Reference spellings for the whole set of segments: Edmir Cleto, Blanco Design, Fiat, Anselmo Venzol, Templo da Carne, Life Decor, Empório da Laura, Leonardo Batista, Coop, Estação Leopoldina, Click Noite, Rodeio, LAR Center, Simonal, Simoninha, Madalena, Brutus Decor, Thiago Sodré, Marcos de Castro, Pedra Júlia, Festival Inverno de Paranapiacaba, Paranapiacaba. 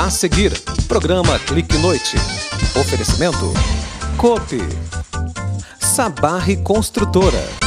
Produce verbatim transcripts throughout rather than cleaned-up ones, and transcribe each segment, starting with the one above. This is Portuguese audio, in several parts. A seguir, programa Clique Noite. Oferecimento Coop, Sabarre Construtora,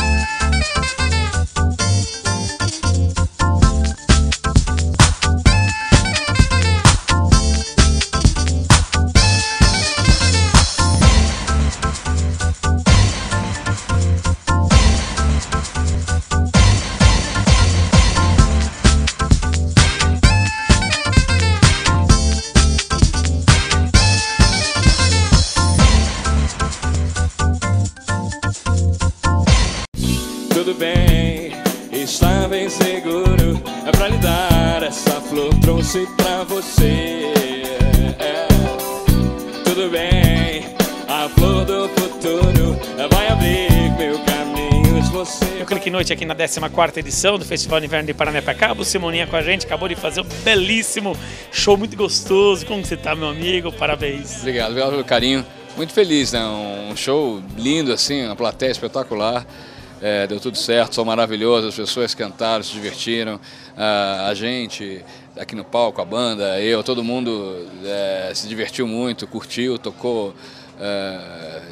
trouxe pra você, é. Tudo bem, a flor do futuro vai abrir meu caminho, você... Eu Clique Noite aqui na décima quarta edição do Festival Inverno de Paranapiacaba. O Simoninha com a gente, acabou de fazer um belíssimo show, muito gostoso. Como você tá, meu amigo? Parabéns. Obrigado, obrigado pelo carinho. Muito feliz, né? Um show lindo assim, uma plateia espetacular. É, deu tudo certo, são maravilhosos, as pessoas cantaram, se divertiram, a, a gente aqui no palco, a banda, eu, todo mundo é, se divertiu muito, curtiu, tocou é,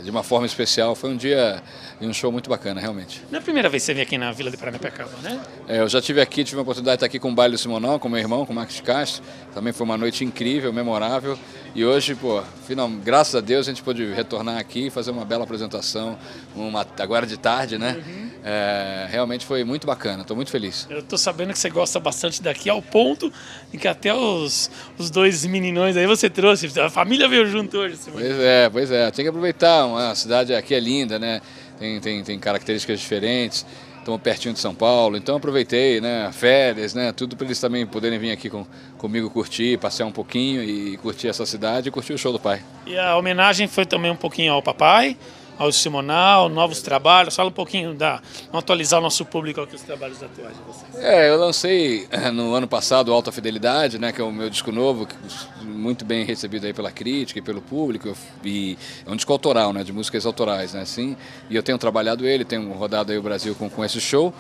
de uma forma especial. Foi um dia e um show muito bacana, realmente. Não é a primeira vez que você vem aqui na Vila de Paranapiacaba, né? É, eu já estive aqui, tive a oportunidade de estar aqui com o Baile do Simonão, com meu irmão, com o Marcos de Castro. Também foi uma noite incrível, memorável. E hoje, pô, final, graças a Deus, a gente pôde retornar aqui e fazer uma bela apresentação, uma, agora de tarde, né? Uhum. É, realmente foi muito bacana, estou muito feliz. Eu estou sabendo que você gosta bastante daqui, ao ponto em que até os, os dois meninões aí você trouxe, a família veio junto hoje. Pois é, pois é, tem que aproveitar, a cidade aqui é linda, né? Tem, tem, tem características diferentes, estão pertinho de São Paulo, então aproveitei, né, férias, né, tudo para eles também poderem vir aqui com, comigo curtir, passear um pouquinho e curtir essa cidade e curtir o show do pai. E a homenagem foi também um pouquinho ao papai, ao Simonal, novos trabalhos. Fala um pouquinho, da, vamos atualizar o nosso público aqui, os trabalhos atuais de vocês. É, eu lancei no ano passado Alta Fidelidade, né, que é o meu disco novo, que muito bem recebido aí pela crítica e pelo público, e é um disco autoral, né, de músicas autorais, né, assim, e eu tenho trabalhado ele, tenho rodado aí o Brasil com, com esse show.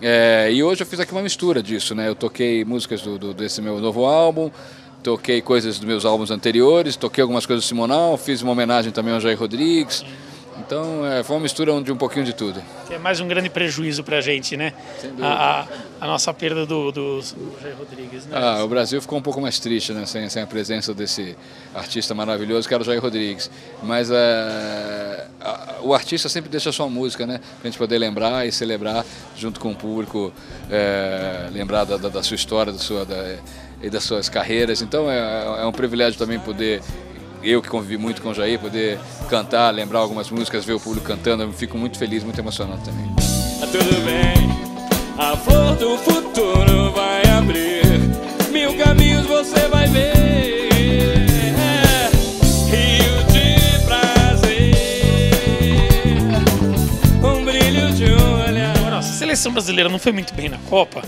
É, e hoje eu fiz aqui uma mistura disso, né, eu toquei músicas do, do, desse meu novo álbum, toquei coisas dos meus álbuns anteriores, toquei algumas coisas do Simonal, fiz uma homenagem também ao Jair Rodrigues. Então, é, foi uma mistura de um pouquinho de tudo. É mais um grande prejuízo pra gente, né? Sem dúvida. A, a, a nossa perda do, do, do Jair Rodrigues, né? Ah, o Brasil ficou um pouco mais triste, né? Sem, sem a presença desse artista maravilhoso que era o Jair Rodrigues. Mas é, a, o artista sempre deixa sua música, né? Pra gente poder lembrar e celebrar junto com o público, é, lembrar da, da, da sua história, da sua, da, e das suas carreiras. Então, é, é um privilégio também poder... Eu que convivi muito com o Jair, poder cantar, lembrar algumas músicas, ver o público cantando, eu fico muito feliz, muito emocionado também. Tudo bem, a flor do futuro vai abrir, mil caminhos você vai ver. A seleção brasileira não foi muito bem na Copa.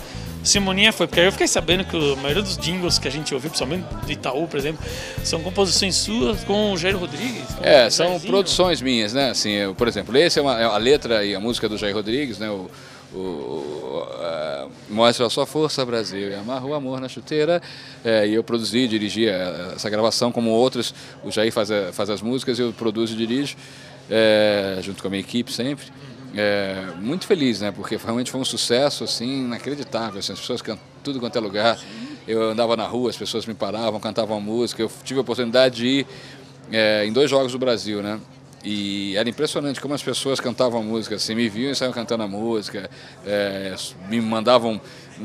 Simoninha foi, porque eu fiquei sabendo que a maioria dos jingles que a gente ouviu, principalmente do Itaú, por exemplo, são composições suas com o Jair Rodrigues. É, são Jairzinho. Produções minhas, né? Assim, eu, por exemplo, essa é, uma, é a letra e a música do Jair Rodrigues, né? O, o, a, mostra a sua força, Brasil, e amarra o amor na chuteira. É, e eu produzi, dirigi essa gravação, como outros. O Jair faz, a, faz as músicas, eu produzo e dirijo, é, junto com a minha equipe sempre. É, muito feliz, né? Porque realmente foi um sucesso assim, inacreditável. Assim, as pessoas cantam tudo quanto é lugar. Eu andava na rua, as pessoas me paravam, cantavam a música. Eu tive a oportunidade de ir é, em dois jogos do Brasil, né? E era impressionante como as pessoas cantavam a música, assim, me viam e saiam cantando a música, é, me mandavam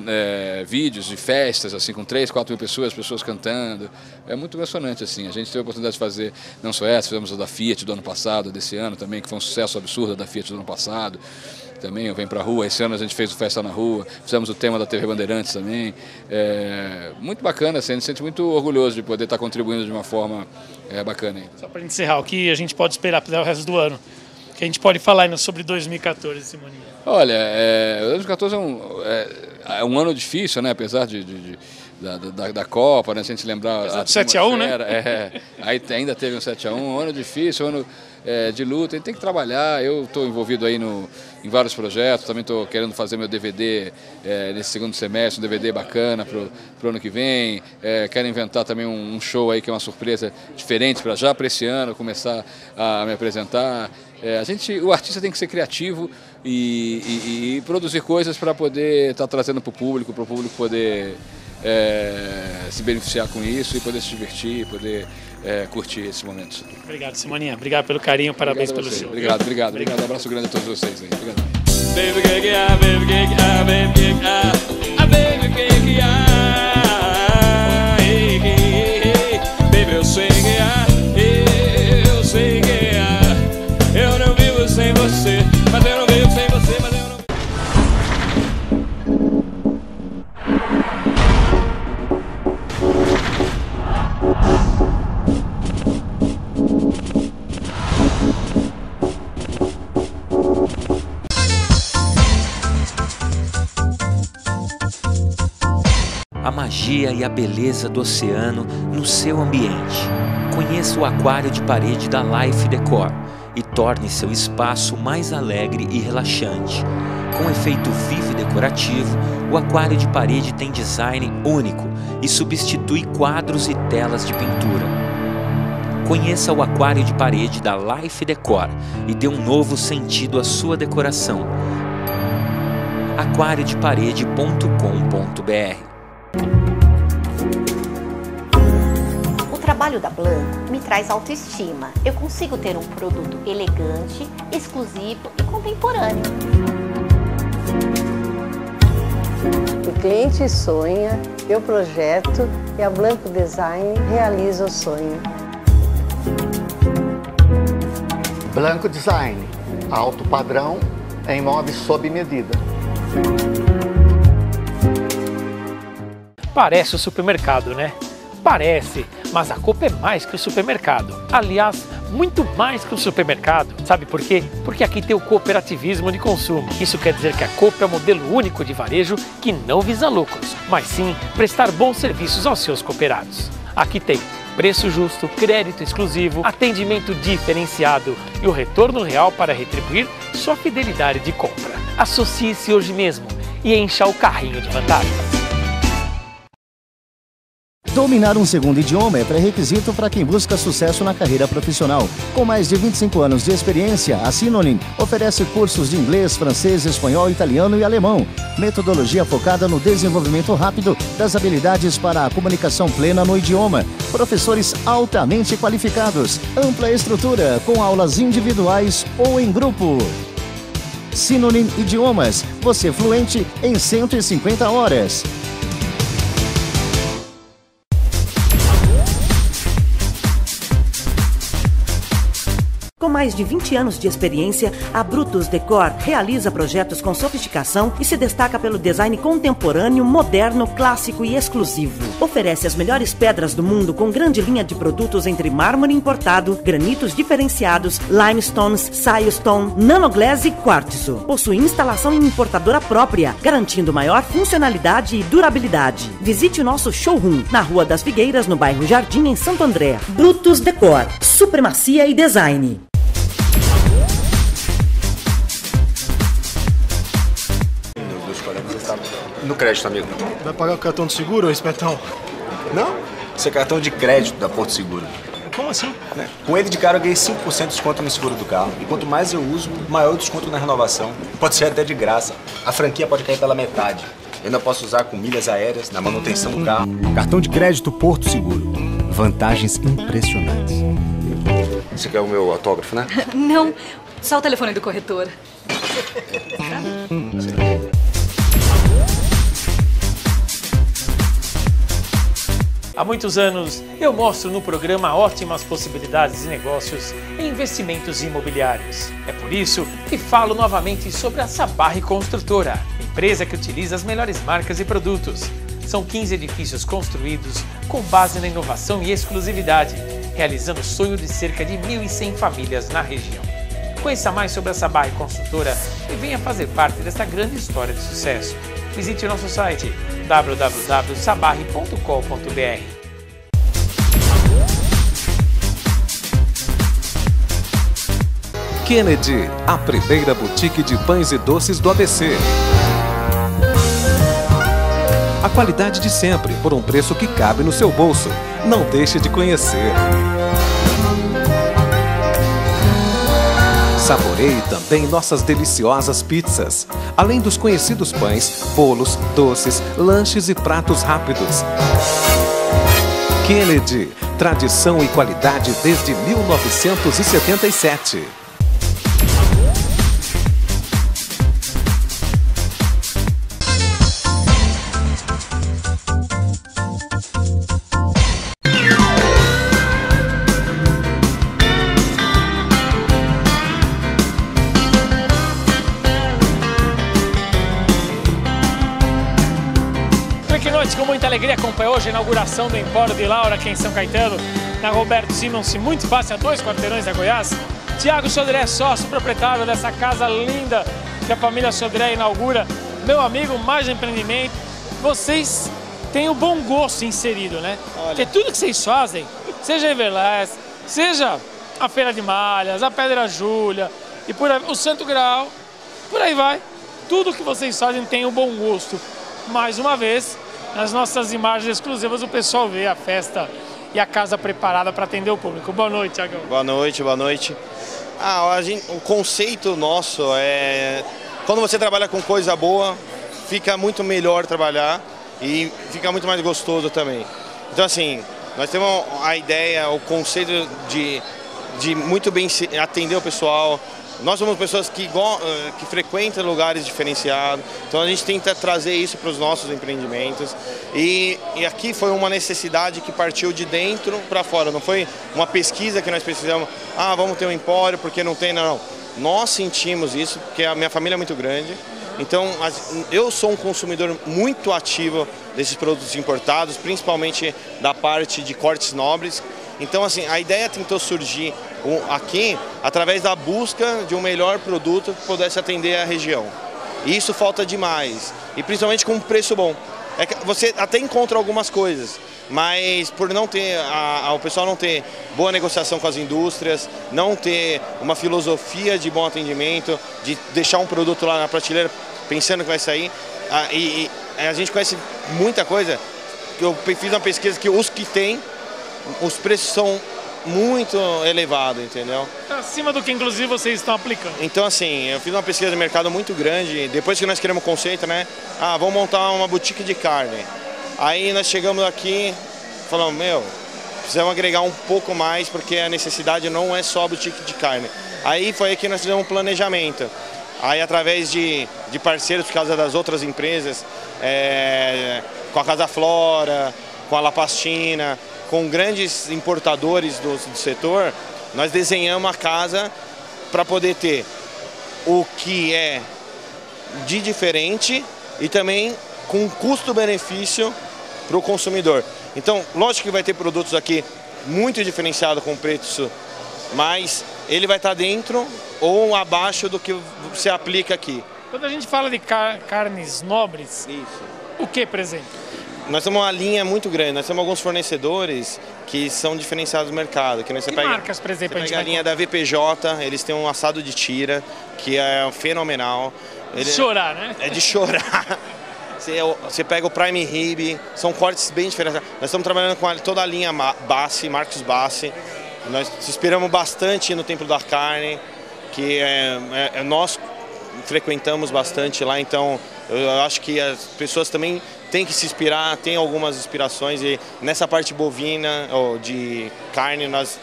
é, vídeos de festas, assim, com três, quatro mil pessoas, pessoas cantando. É muito impressionante, assim, a gente teve a oportunidade de fazer, não só essa, fizemos a da Fiat do ano passado, desse ano também, que foi um sucesso absurdo, a da Fiat do ano passado. Também eu venho pra rua, esse ano a gente fez o Festa na Rua, fizemos o tema da T V Bandeirantes também, é, muito bacana, assim, a gente se sente muito orgulhoso de poder estar contribuindo de uma forma é, bacana. Aí. Só pra gente encerrar, o que a gente pode esperar para o resto do ano? O que a gente pode falar ainda sobre dois mil e quatorze, Simoninha? Olha, é, dois mil e quatorze é um, é, é um ano difícil, né, apesar de, de, de da, da, da Copa, né? Se a gente lembrar... sete a um, né? É, aí ainda teve um sete a um, um ano difícil, um ano é, de luta, a gente tem que trabalhar. Eu estou envolvido aí no, em vários projetos, também estou querendo fazer meu D V D é, nesse segundo semestre, um D V D bacana para o ano que vem. É, quero inventar também um, um show aí que é uma surpresa diferente para já, para esse ano, começar a me apresentar. É, a gente, o artista tem que ser criativo e, e, e produzir coisas para poder estar tá trazendo para o público, para o público poder é, se beneficiar com isso e poder se divertir, poder é, curtir esses momentos. Obrigado, Simoninha. Obrigado pelo carinho, parabéns pelo show. Obrigado, obrigado, obrigado. Um abraço grande a todos vocês aí. Obrigado. Baby, eu sei que eu sei que eu não vivo sem você, mas eu não vivo sem você, mas eu não... A magia e a beleza do oceano no seu ambiente. Conheça o aquário de parede da Life Decor e torne seu espaço mais alegre e relaxante. Com efeito vivo e decorativo, o aquário de parede tem design único e substitui quadros e telas de pintura. Conheça o aquário de parede da Life Decor e dê um novo sentido à sua decoração. aquário de parede ponto com ponto br. O trabalho da Blanco me traz autoestima. Eu consigo ter um produto elegante, exclusivo e contemporâneo. O cliente sonha, eu projeto e a Blanco Design realiza o sonho. Blanco Design, alto padrão em móveis sob medida. Parece o supermercado, né? Parece, mas a Coop é mais que o supermercado. Aliás, muito mais que o supermercado. Sabe por quê? Porque aqui tem o cooperativismo de consumo. Isso quer dizer que a Coop é um modelo único de varejo que não visa lucros, mas sim prestar bons serviços aos seus cooperados. Aqui tem preço justo, crédito exclusivo, atendimento diferenciado e o retorno real para retribuir sua fidelidade de compra. Associe-se hoje mesmo e encha o carrinho de vantagens. Dominar um segundo idioma é pré-requisito para quem busca sucesso na carreira profissional. Com mais de vinte e cinco anos de experiência, a Sinonim oferece cursos de inglês, francês, espanhol, italiano e alemão. Metodologia focada no desenvolvimento rápido das habilidades para a comunicação plena no idioma. Professores altamente qualificados. Ampla estrutura, com aulas individuais ou em grupo. Sinonim Idiomas, você fluente em cento e cinquenta horas. Com mais de vinte anos de experiência, a Brutus Decor realiza projetos com sofisticação e se destaca pelo design contemporâneo, moderno, clássico e exclusivo. Oferece as melhores pedras do mundo com grande linha de produtos entre mármore importado, granitos diferenciados, limestones, silestone, nanoglaze e quartzo. Possui instalação em importadora própria, garantindo maior funcionalidade e durabilidade. Visite o nosso showroom na Rua das Figueiras, no bairro Jardim, em Santo André. Brutus Decor, supremacia e design. No crédito, amigo. Vai pagar o cartão de seguro, espetão? Não, isso é cartão de crédito da Porto Seguro. Como assim? Né? Com ele de cara eu ganhei cinco por cento de desconto no seguro do carro. E quanto mais eu uso, maior o desconto na renovação. Pode ser até de graça. A franquia pode cair pela metade. Eu ainda posso usar com milhas aéreas, na manutenção do carro. Cartão de crédito Porto Seguro. Vantagens impressionantes. Você quer o meu autógrafo, né? Não, só o telefone do corretor. Há muitos anos, eu mostro no programa ótimas possibilidades de negócios e investimentos imobiliários. É por isso que falo novamente sobre a Sabarre Construtora, empresa que utiliza as melhores marcas e produtos. São quinze edifícios construídos com base na inovação e exclusividade, realizando o sonho de cerca de mil e cem famílias na região. Conheça mais sobre a Sabarre Construtora e venha fazer parte dessa grande história de sucesso. visite nosso site w w w ponto sabarre ponto com ponto b r. Kennedy, a primeira boutique de pães e doces do A B C. A qualidade de sempre, por um preço que cabe no seu bolso. Não deixe de conhecer. Saboreie também nossas deliciosas pizzas. Além dos conhecidos pães, bolos, doces, lanches e pratos rápidos. Kennedy, tradição e qualidade desde mil novecentos e setenta e sete. Alegria acompanhou hoje a inauguração do Empório da Laura aqui em São Caetano, na Roberto Simons, muito fácil, a dois quarteirões da Goiás. Thiago Sodré, sócio proprietário dessa casa linda que a família Sodré inaugura. Meu amigo, mais empreendimento. Vocês têm o bom gosto inserido, né? Olha. Porque tudo que vocês fazem, seja a Everlast, seja a Feira de Malhas, a Pedra Júlia, e por aí, o Santo Graal, por aí vai. Tudo que vocês fazem tem o bom gosto. Mais uma vez, nas nossas imagens exclusivas, o pessoal vê a festa e a casa preparada para atender o público. Boa noite, Thiago. Boa noite, boa noite. Ah, a gente, o conceito nosso é... Quando você trabalha com coisa boa, fica muito melhor trabalhar e fica muito mais gostoso também. Então, assim, nós temos a ideia, o conceito de, de muito bem atender o pessoal. Nós somos pessoas que, que frequentam lugares diferenciados, então a gente tenta trazer isso para os nossos empreendimentos. E, e aqui foi uma necessidade que partiu de dentro para fora, não foi uma pesquisa que nós precisamos, ah, vamos ter um empório porque não tem, não. Nós sentimos isso, porque a minha família é muito grande, então eu sou um consumidor muito ativo desses produtos importados, principalmente da parte de cortes nobres. Então, assim, a ideia tentou surgir aqui através da busca de um melhor produto que pudesse atender a região. E isso falta demais, e principalmente com um preço bom. É que você até encontra algumas coisas, mas por não ter, a, a, o pessoal não ter boa negociação com as indústrias, não ter uma filosofia de bom atendimento, de deixar um produto lá na prateleira pensando que vai sair, a, e, e a gente conhece muita coisa. Eu fiz uma pesquisa que os que têm, os preços são muito elevados, entendeu? Acima do que, inclusive, vocês estão aplicando. Então, assim, eu fiz uma pesquisa de mercado muito grande. Depois que nós criamos o conceito, né? Ah, vamos montar uma boutique de carne. Aí nós chegamos aqui e falamos, meu, precisamos agregar um pouco mais, porque a necessidade não é só a boutique de carne. Aí foi aqui que nós fizemos um planejamento. Aí, através de, de parceiros, por causa das outras empresas, é, com a Casa Flora, com a La Pastina, com grandes importadores do, do setor, nós desenhamos a casa para poder ter o que é de diferente e também com custo-benefício para o consumidor. Então, lógico que vai ter produtos aqui muito diferenciados com preço, mas ele vai estar dentro ou abaixo do que se aplica aqui. Quando a gente fala de car carnes nobres, isso, o que, por exemplo? Nós temos uma linha muito grande, nós temos alguns fornecedores que são diferenciados do mercado. Que, nós que você pega, marcas, por exemplo? Você pega a, a linha da V P J, eles têm um assado de tira, que é fenomenal. De Ele chorar, né? É de chorar. você, você pega o Prime Rib, são cortes bem diferentes. Nós estamos trabalhando com toda a linha Bassi, Marcos Bassi. Nós se inspiramos bastante no Templo da Carne, que é, é, nós frequentamos bastante lá, então eu acho que as pessoas também tem que se inspirar, tem algumas inspirações, e nessa parte bovina ou de carne nós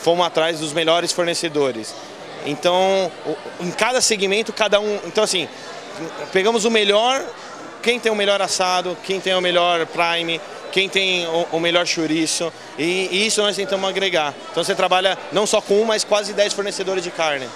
fomos atrás dos melhores fornecedores. Então, em cada segmento, cada um... Então, assim, pegamos o melhor, quem tem o melhor assado, quem tem o melhor prime, quem tem o melhor chouriço, e isso nós tentamos agregar. Então você trabalha não só com um, mas quase dez fornecedores de carne.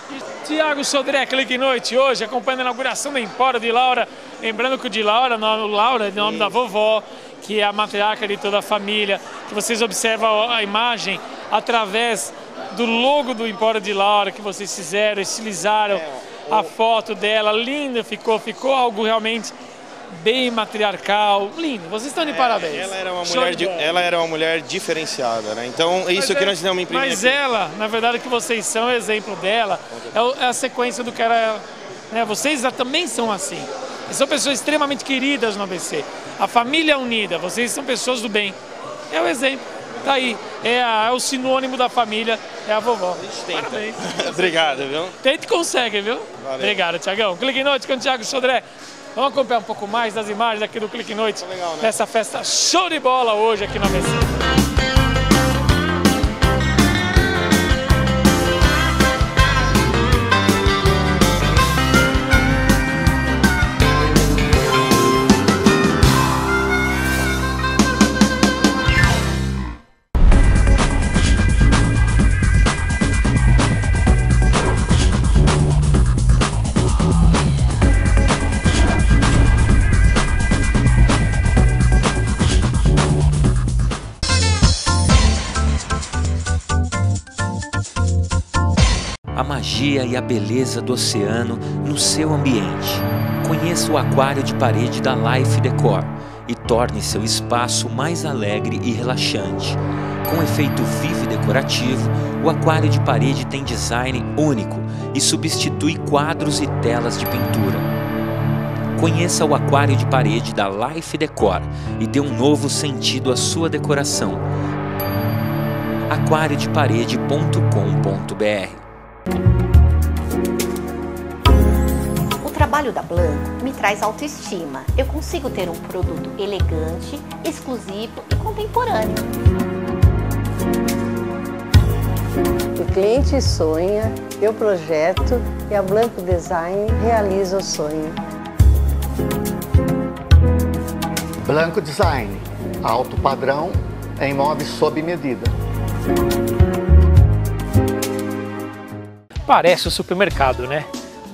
Thiago Sodré, Clique Noite, hoje acompanhando a inauguração da Empório de Laura. Lembrando que o de Laura, o Laura é o nome isso. da vovó, que é a matriarca de toda a família, que vocês observam a imagem através do logo do Empório de Laura, que vocês fizeram, estilizaram é, o... a foto dela, linda ficou, ficou algo realmente bem matriarcal, lindo, vocês estão de é, parabéns. Ela era, uma mulher de, ela era uma mulher diferenciada, né? Então é isso mas que é, nós não imprimimos. Mas aqui. Ela, na verdade, que vocês são exemplo dela, é, é a sequência do que era ela. Né? Vocês também são assim. E são pessoas extremamente queridas no A B C. A família unida, vocês são pessoas do bem. É o exemplo, tá aí. É, a, é o sinônimo da família, é a vovó. A gente tenta. Parabéns. Obrigado, viu? Tenta e consegue, viu? Valeu. Obrigado, Tiagão. Clique em Noite com o Thiago Sodré. Vamos acompanhar um pouco mais das imagens aqui do Clique Noite, legal, né? Nessa festa show de bola hoje aqui na A B C. E a beleza do oceano no seu ambiente. Conheça o aquário de parede da Life Decor e torne seu espaço mais alegre e relaxante. Com efeito vivo e decorativo, o aquário de parede tem design único e substitui quadros e telas de pintura. Conheça o aquário de parede da Life Decor e dê um novo sentido à sua decoração. aquário de parede ponto com ponto br. O trabalho da Blanco me traz autoestima. Eu consigo ter um produto elegante, exclusivo e contemporâneo. O cliente sonha, eu projeto e a Blanco Design realiza o sonho. Blanco Design, alto padrão em móveis sob medida. Parece o supermercado, né?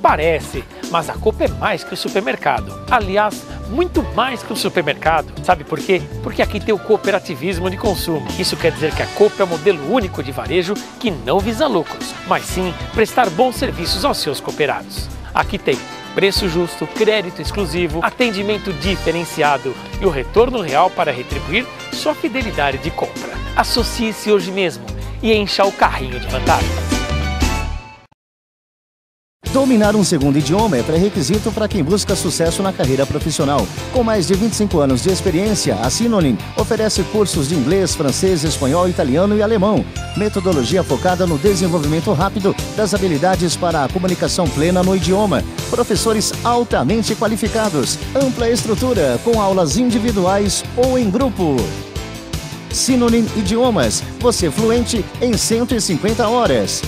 Parece, mas a Coop é mais que o supermercado. Aliás, muito mais que o supermercado. Sabe por quê? Porque aqui tem o cooperativismo de consumo. Isso quer dizer que a Coop é um modelo único de varejo que não visa lucros, mas sim prestar bons serviços aos seus cooperados. Aqui tem preço justo, crédito exclusivo, atendimento diferenciado e o retorno real para retribuir sua fidelidade de compra. Associe-se hoje mesmo e encha o carrinho de vantagens. Dominar um segundo idioma é pré-requisito para quem busca sucesso na carreira profissional. Com mais de vinte e cinco anos de experiência, a Sinonim oferece cursos de inglês, francês, espanhol, italiano e alemão. Metodologia focada no desenvolvimento rápido das habilidades para a comunicação plena no idioma. Professores altamente qualificados. Ampla estrutura, com aulas individuais ou em grupo. Sinonim Idiomas, você fluente em cento e cinquenta horas.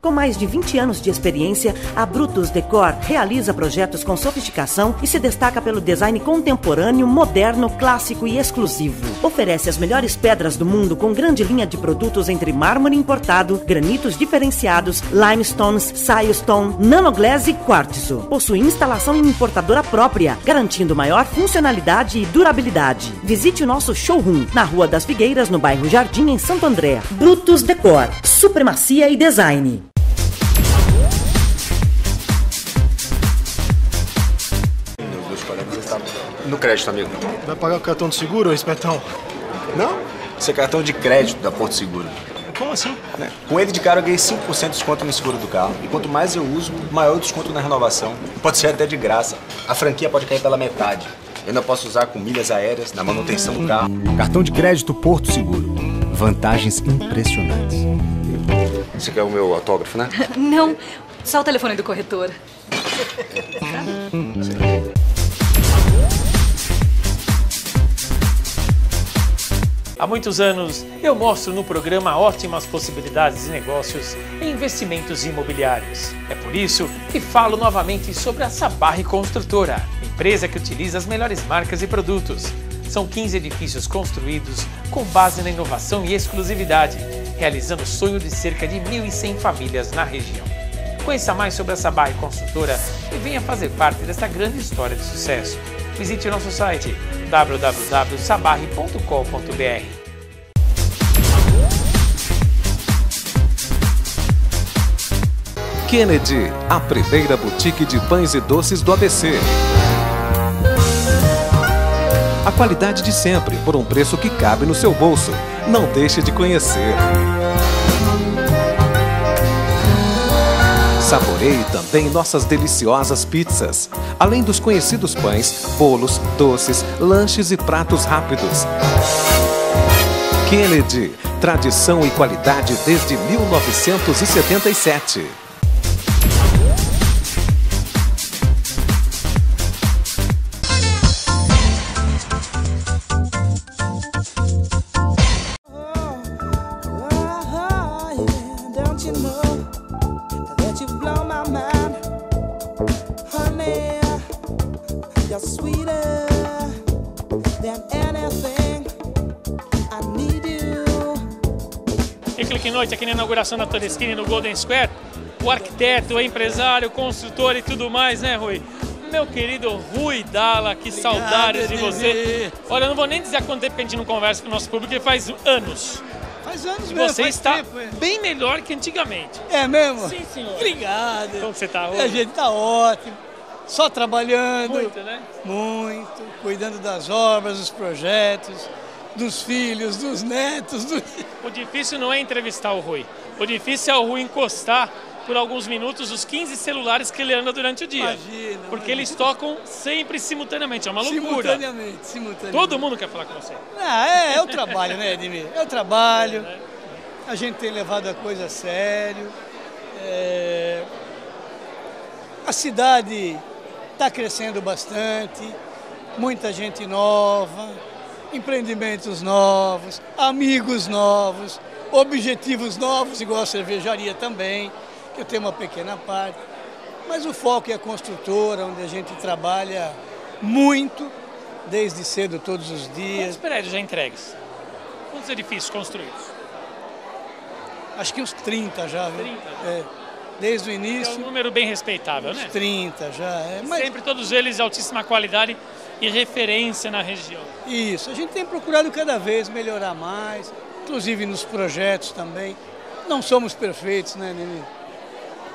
Com mais de vinte anos de experiência, a Brutus Decor realiza projetos com sofisticação e se destaca pelo design contemporâneo, moderno, clássico e exclusivo. Oferece as melhores pedras do mundo com grande linha de produtos entre mármore importado, granitos diferenciados, limestones, silestone, nanoglaze e quartzo. Possui instalação em importadora própria, garantindo maior funcionalidade e durabilidade. Visite o nosso showroom na Rua das Figueiras, no bairro Jardim, em Santo André. Brutus Decor, supremacia e design. No crédito, amigo. Vai pagar o cartão de seguro, espetão? Não, isso é cartão de crédito da Porto Seguro. Como assim? Né? Com ele de cara eu ganhei cinco por cento de desconto no seguro do carro. E quanto mais eu uso, maior o desconto na renovação. Pode ser até de graça. A franquia pode cair pela metade. Eu ainda posso usar com milhas aéreas na manutenção do carro. Cartão de crédito Porto Seguro. Vantagens impressionantes. Você quer o meu autógrafo, né? Não, só o telefone do corretor. Há muitos anos, eu mostro no programa ótimas possibilidades de negócios e investimentos imobiliários. É por isso que falo novamente sobre a Sabarre Construtora, empresa que utiliza as melhores marcas e produtos. São quinze edifícios construídos com base na inovação e exclusividade, realizando o sonho de cerca de mil e cem famílias na região. Conheça mais sobre a Sabarre Construtora e venha fazer parte dessa grande história de sucesso. Visite o nosso site w w w ponto sabarre ponto com ponto br. Kennedy, a primeira boutique de pães e doces do A B C. A qualidade de sempre, por um preço que cabe no seu bolso. Não deixe de conhecer. Saboreie também nossas deliciosas pizzas, além dos conhecidos pães, bolos, doces, lanches e pratos rápidos. Kennedy, tradição e qualidade desde mil novecentos e setenta e sete. Noite aqui na inauguração da Todeschini no Golden Square, o arquiteto, o empresário, o construtor e tudo mais, né, Rui? Meu querido Rui Dalla, que Obrigado, saudades de você. Olha, eu não vou nem dizer há quanto tempo que a gente não conversa com o nosso público, porque faz anos. Faz anos mesmo. Você está tempo, é. bem melhor que antigamente. É mesmo? Sim, senhor. Obrigado. Como você está, Rui? A gente está ótimo, só trabalhando. Muito, né? Muito, cuidando das obras, dos projetos, dos filhos, dos netos. Do... O difícil não é entrevistar o Rui. O difícil é o Rui encostar por alguns minutos os quinze celulares que ele anda durante o dia. Imagina. Porque imagina. Eles tocam sempre simultaneamente. É uma loucura. Simultaneamente, simultaneamente. Todo mundo quer falar com você. Ah, é, é o trabalho, né, Edmir? É o trabalho. É, né? A gente tem levado a coisa a sério. É... A cidade está crescendo bastante. Muita gente nova. Empreendimentos novos, amigos novos, objetivos novos, igual a cervejaria também, que eu tenho uma pequena parte. Mas o foco é a construtora, onde a gente trabalha muito, desde cedo, todos os dias. Quantos prédios já entregues? Quantos edifícios construídos? Acho que uns trinta já, viu? trinta. É, desde o início. É um número bem respeitável, né? Uns trinta já. É, mas... Sempre todos eles de altíssima qualidade e referência na região. Isso, a gente tem procurado cada vez melhorar mais, inclusive nos projetos também. Não somos perfeitos, né, Nini?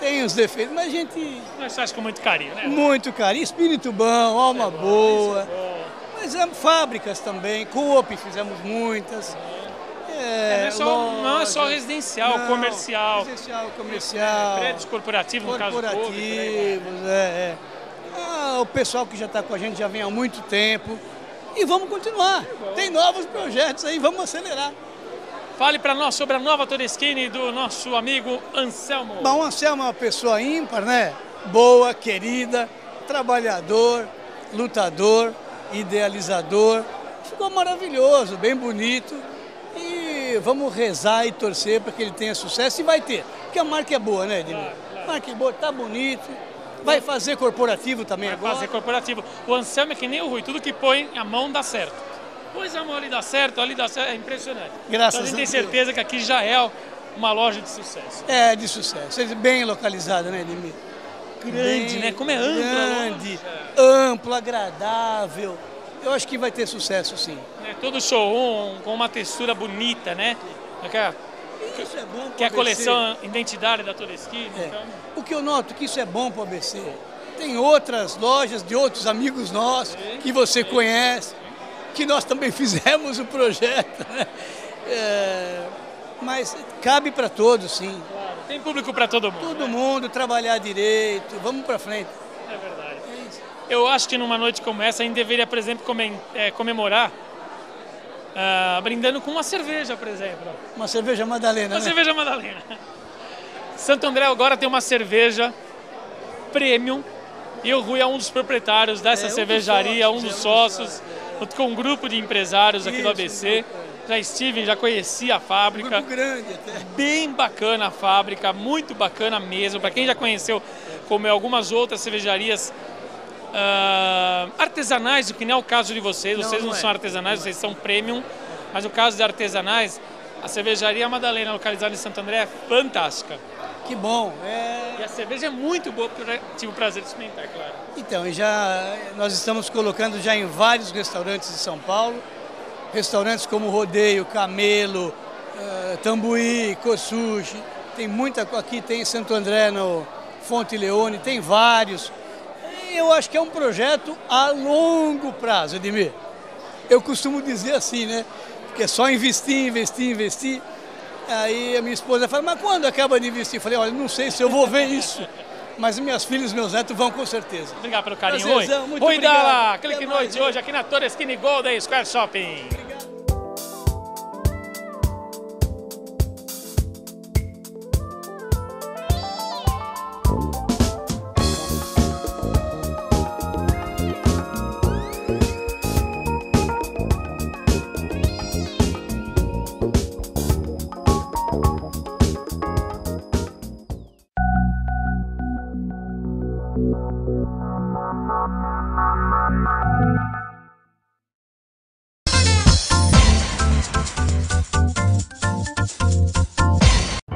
Tem os defeitos, mas a gente... Nós faz com muito carinho, né? Muito carinho, espírito bom, alma é bom, boa. É bom. Mas é, fábricas também, Coop fizemos muitas. É, é, não, é só, loja, não é só residencial, não, comercial. Residencial, comercial. É, prédios corporativos, no caso do Coop. Corporativos, é, é. Ah, o pessoal que já está com a gente já vem há muito tempo e vamos continuar. Tem novos projetos aí, vamos acelerar. Fale para nós sobre a nova Todeschini do nosso amigo Anselmo. Bom, o Anselmo é uma pessoa ímpar, né? Boa, querida, trabalhador, lutador, idealizador. Ficou maravilhoso, bem bonito e vamos rezar e torcer para que ele tenha sucesso e vai ter. Porque a marca é boa, né, Edmir? Claro, claro. A marca é boa, está bonito. Vai fazer corporativo também Vai agora? Vai fazer corporativo. O Anselmo é que nem o Rui, tudo que põe a mão dá certo. Pois a mão ali dá certo, ali dá certo, é impressionante. Graças então, a gente tem certeza Deus. que aqui já é uma loja de sucesso. É, de sucesso. É bem localizada, né, Edmir? Grande, bem, né? Como é ampla. Grande, ampla, agradável. Eu acho que vai ter sucesso, sim. É todo showroom com uma textura bonita, né? Aquela... Isso é bom que é a coleção identitária da Todeschini. É. Então... O que eu noto que isso é bom para o A B C. Tem outras lojas de outros amigos nossos é, que você é. conhece, que nós também fizemos o projeto. Né? É... Mas cabe para todos, sim. Claro. Tem público para todo mundo. Todo né? mundo, trabalhar direito, vamos para frente. É verdade. É isso. Eu acho que numa noite como essa a gente deveria, por exemplo, comemorar Uh, brindando com uma cerveja, por exemplo. Uma cerveja Madalena, Uma né? cerveja Madalena. Santo André agora tem uma cerveja premium e o Rui é um dos proprietários dessa é, cervejaria, um dos sócios, um dos sócios é. com um grupo de empresários aqui Isso, do A B C. É. Já estive, já conheci a fábrica. Um grupo grande até. Bem bacana a fábrica, muito bacana mesmo. Para quem já conheceu, como algumas outras cervejarias, Uh, artesanais, o que não é o caso de vocês, não, vocês não, não são é. artesanais, não vocês é. são premium, mas no caso de artesanais, a cervejaria Madalena, localizada em Santo André, é fantástica. Que bom! É... E a cerveja é muito boa, porque eu já tive o prazer de experimentar, claro. Então, já, nós estamos colocando já em vários restaurantes de São Paulo, restaurantes como Rodeio, Camelo, uh, Tambuí, Kosushi, tem muita aqui, tem em Santo André, no Fonte Leone, tem vários. E eu acho que é um projeto a longo prazo, Edmir. Eu costumo dizer assim, né? Porque é só investir, investir, investir. Aí a minha esposa fala, mas quando acaba de investir? Eu falei, olha, não sei se eu vou ver isso. Mas minhas filhas e meus netos vão com certeza. Obrigado pelo carinho, Rui. Rui Dalla, Clique Noite hoje aqui na Todeschini Golden Square Shopping. Obrigado.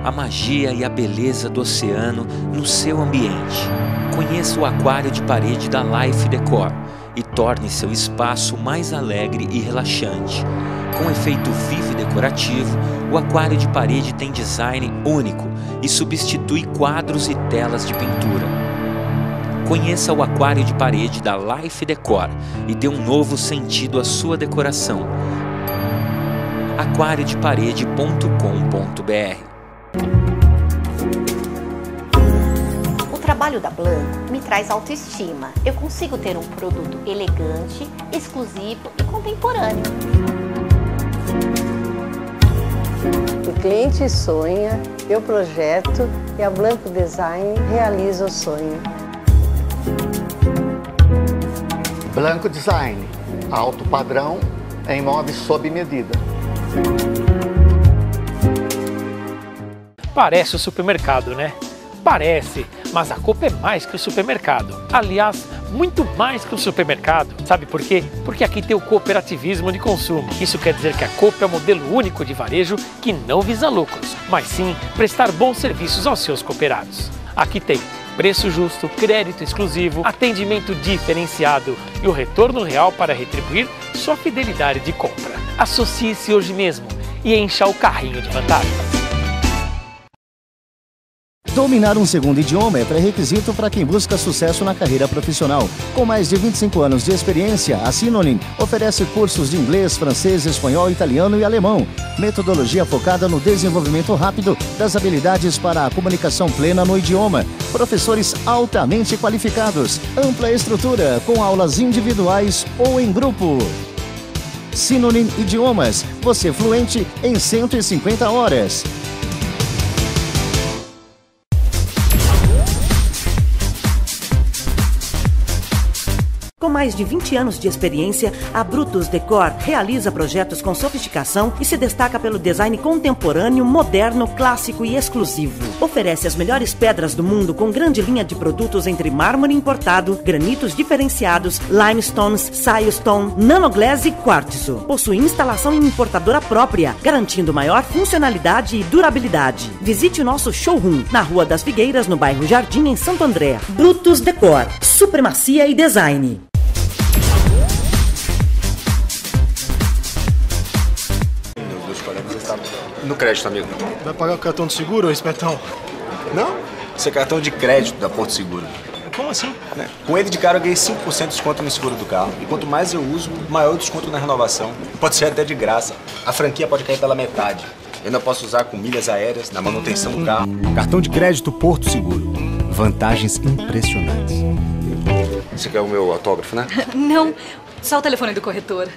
A magia e a beleza do oceano no seu ambiente. Conheça o aquário de parede da Life Decor e torne seu espaço mais alegre e relaxante. Com efeito vivo e decorativo, o aquário de parede tem design único e substitui quadros e telas de pintura. Conheça o aquário de parede da Life Decor e dê um novo sentido à sua decoração. aquário de parede ponto com ponto br. O trabalho da Blanco me traz autoestima. Eu consigo ter um produto elegante, exclusivo e contemporâneo. O cliente sonha, eu projeto e a Blanco Design realiza o sonho. Blanco Design, alto padrão em móveis sob medida. Parece o supermercado, né? Parece, mas a Coop é mais que o supermercado. Aliás, muito mais que o supermercado. Sabe por quê? Porque aqui tem o cooperativismo de consumo. Isso quer dizer que a Coop é um modelo único de varejo que não visa lucros, mas sim prestar bons serviços aos seus cooperados. Aqui tem preço justo, crédito exclusivo, atendimento diferenciado e o retorno real para retribuir sua fidelidade de compra. Associe-se hoje mesmo e encha o carrinho de vantagens. Dominar um segundo idioma é pré-requisito para quem busca sucesso na carreira profissional. Com mais de vinte e cinco anos de experiência, a Sinonim oferece cursos de inglês, francês, espanhol, italiano e alemão. Metodologia focada no desenvolvimento rápido das habilidades para a comunicação plena no idioma. Professores altamente qualificados. Ampla estrutura, com aulas individuais ou em grupo. Sinonim Idiomas, você fluente em cento e cinquenta horas. Com mais de vinte anos de experiência, a Brutus Decor realiza projetos com sofisticação e se destaca pelo design contemporâneo, moderno, clássico e exclusivo. Oferece as melhores pedras do mundo com grande linha de produtos entre mármore importado, granitos diferenciados, limestones, silestone, nanoglaze e quartzo. Possui instalação em importadora própria, garantindo maior funcionalidade e durabilidade. Visite o nosso showroom na Rua das Figueiras, no bairro Jardim, em Santo André. Brutus Decor, supremacia e design. No crédito, amigo. Vai pagar o cartão de seguro, espetão? Não, isso é cartão de crédito da Porto Seguro. Como assim? Né? Com ele de cara eu ganhei cinco por cento de desconto no seguro do carro. E quanto mais eu uso, maior o desconto na renovação. Pode ser até de graça. A franquia pode cair pela metade. Eu ainda posso usar com milhas aéreas na manutenção do carro. Cartão de crédito Porto Seguro. Vantagens impressionantes. Você quer o meu autógrafo, né? Não, só o telefone do corretor.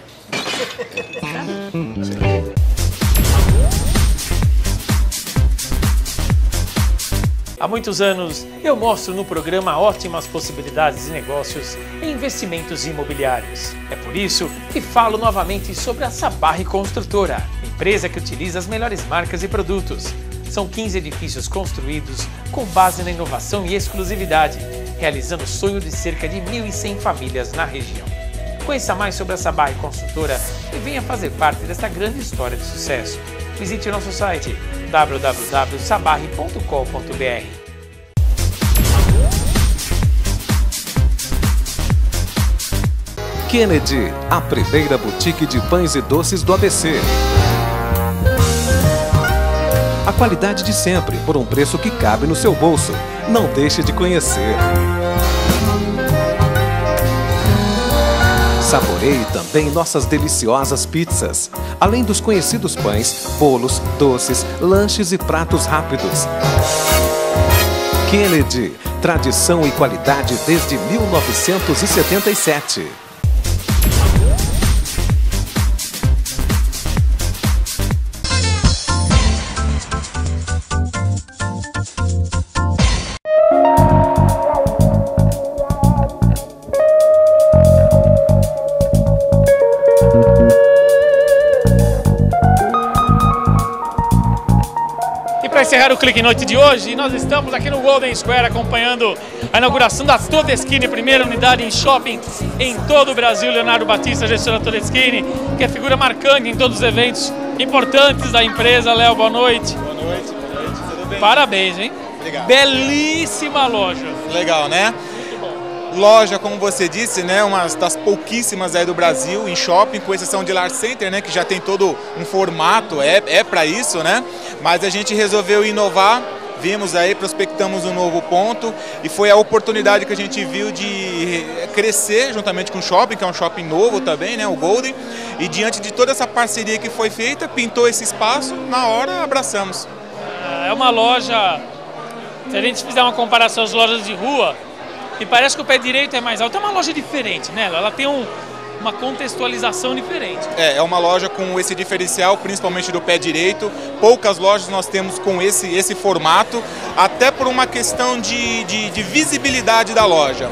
Há muitos anos, eu mostro no programa ótimas possibilidades de negócios e investimentos imobiliários. É por isso que falo novamente sobre a Sabarre Construtora, empresa que utiliza as melhores marcas e produtos. São quinze edifícios construídos com base na inovação e exclusividade, realizando o sonho de cerca de mil e cem famílias na região. Conheça mais sobre a Sabarre Construtora e venha fazer parte desta grande história de sucesso. Visite nosso site w w w ponto sabarre ponto com ponto br. Kennedy, a primeira boutique de pães e doces do A B C. qualidade de sempre, por um preço que cabe no seu bolso. Não deixe de conhecer. Saboreie também nossas deliciosas pizzas, além dos conhecidos pães, bolos, doces, lanches e pratos rápidos. Kennedy, tradição e qualidade desde mil novecentos e setenta e sete. Encerrar o Clique Noite de hoje, e nós estamos aqui no Golden Square acompanhando a inauguração da Todeschini, primeira unidade em shopping em todo o Brasil. Leonardo Batista, gestora Todeschini, que é figura marcante em todos os eventos importantes da empresa. Léo, boa noite. Boa noite, boa noite, tudo bem? Parabéns, hein? Obrigado. Belíssima loja. Legal, né? Loja, como você disse, né, uma das pouquíssimas aí do Brasil em shopping, com exceção de Lar Center, né, que já tem todo um formato, é, é para isso, né? Mas a gente resolveu inovar, vimos aí, prospectamos um novo ponto e foi a oportunidade que a gente viu de crescer juntamente com o shopping, que é um shopping novo também, né, o Golden, e diante de toda essa parceria que foi feita, pintou esse espaço, na hora abraçamos. É uma loja, se a gente fizer uma comparação às lojas de rua, e parece que o pé direito é mais alto. É uma loja diferente, né? Ela tem um, uma contextualização diferente. É, é uma loja com esse diferencial, principalmente do pé direito. Poucas lojas nós temos com esse, esse formato, até por uma questão de, de, de visibilidade da loja.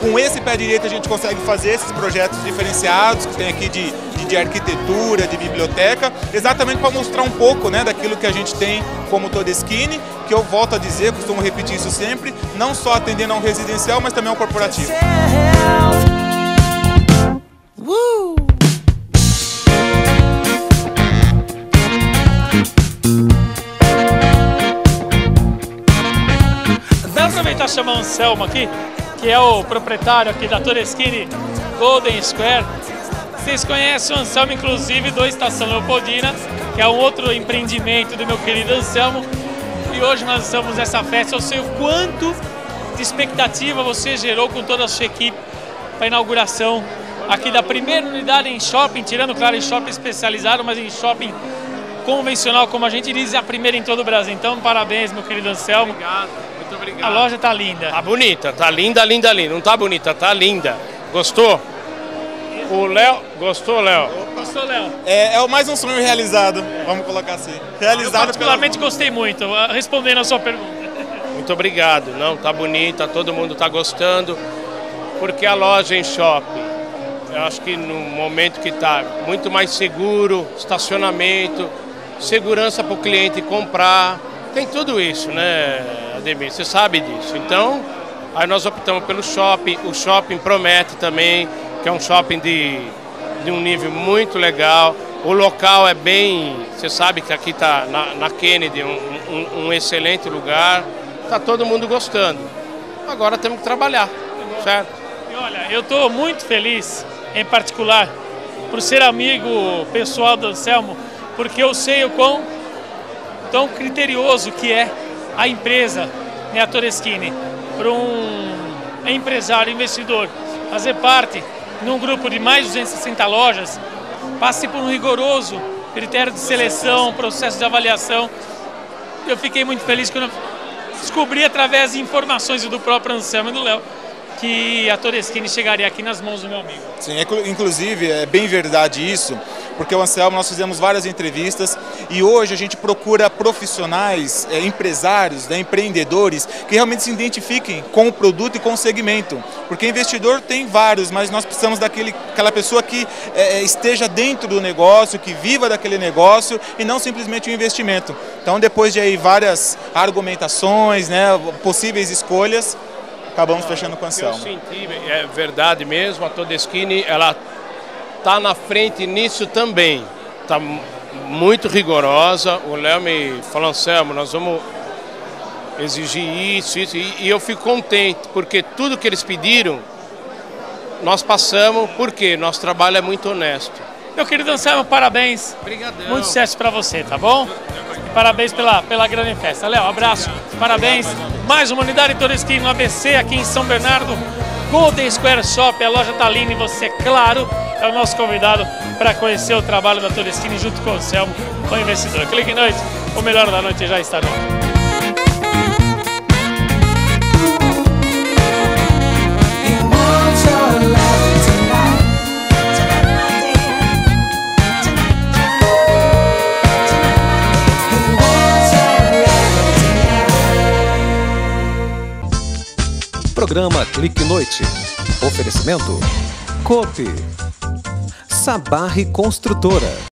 Com esse pé direito a gente consegue fazer esses projetos diferenciados, que tem aqui de, de, de arquitetura, de biblioteca, exatamente para mostrar um pouco, né, daquilo que a gente tem como Todeschini, que eu volto a dizer, costumo repetir isso sempre, não só atendendo ao residencial, mas também ao corporativo. Vou aproveitar e chamar o Anselmo aqui, que é o proprietário aqui da Todeschini Golden Square. Vocês conhecem o Anselmo, inclusive, do Estação Leopoldina, que é um outro empreendimento do meu querido Anselmo. E hoje nós estamos nessa festa. Eu sei o quanto de expectativa você gerou com toda a sua equipe para a inauguração aqui da primeira unidade em shopping, tirando, claro, em shopping especializado, mas em shopping convencional, como a gente diz, é a primeira em todo o Brasil. Então, parabéns, meu querido Anselmo. Obrigado. Muito obrigado. A loja tá linda. Tá bonita, tá linda, linda, linda. Não tá bonita, tá linda. Gostou? O Léo... Gostou, Léo? Gostou, Léo? É, é mais um sonho realizado, vamos colocar assim. Realizado. Eu particularmente pela... gostei muito, respondendo a sua pergunta. Muito obrigado. Não, tá bonita, todo mundo tá gostando, porque a loja em shopping, eu acho que no momento que tá muito mais seguro, estacionamento, segurança pro cliente comprar, tem tudo isso, né? Ademir, você sabe disso. Então, aí nós optamos pelo shopping. O shopping promete também, que é um shopping de, de um nível muito legal. O local é bem... Você sabe que aqui está na, na Kennedy, um, um, um excelente lugar. Está todo mundo gostando. Agora temos que trabalhar, certo? E olha, eu estou muito feliz, em particular, por ser amigo pessoal do Anselmo, porque eu sei o quão tão criterioso que é a empresa, né, a Todeschini, para um empresário, investidor, fazer parte num grupo de mais de duzentas e sessenta lojas, passe por um rigoroso critério de seleção, processo de avaliação. Eu fiquei muito feliz quando descobri, através de informações do próprio Anselmo e do Léo, que a Todeschini chegaria aqui nas mãos do meu amigo. Sim, inclusive é bem verdade isso, porque o Anselmo, nós fizemos várias entrevistas e hoje a gente procura profissionais, é, empresários, né, empreendedores, que realmente se identifiquem com o produto e com o segmento. Porque investidor tem vários, mas nós precisamos daquele, aquela pessoa que é, esteja dentro do negócio, que viva daquele negócio e não simplesmente o investimento. Então, depois de aí várias argumentações, né, possíveis escolhas, acabamos não, fechando com o Anselmo. Eu senti, é verdade mesmo, a Todeschini, ela... está na frente nisso também, está muito rigorosa. O Léo me falou, Anselmo, nós vamos exigir isso, isso, e eu fico contente, porque tudo que eles pediram, nós passamos, porque nosso trabalho é muito honesto. Meu querido Anselmo, parabéns. Obrigadão. Muito sucesso para você, tá bom? E parabéns pela, pela grande festa. Léo, abraço, parabéns. Mais uma unidade Todeschini no A B C, aqui em São Bernardo. Golden Square Shopping, a loja tá linda e você, claro, é o nosso convidado para conhecer o trabalho da Todeschini junto com o Anselmo, o investidor. Clique em noite, o melhor da noite já está no ar. Programa Clique Noite. Oferecimento Coop, Sabarre Construtora.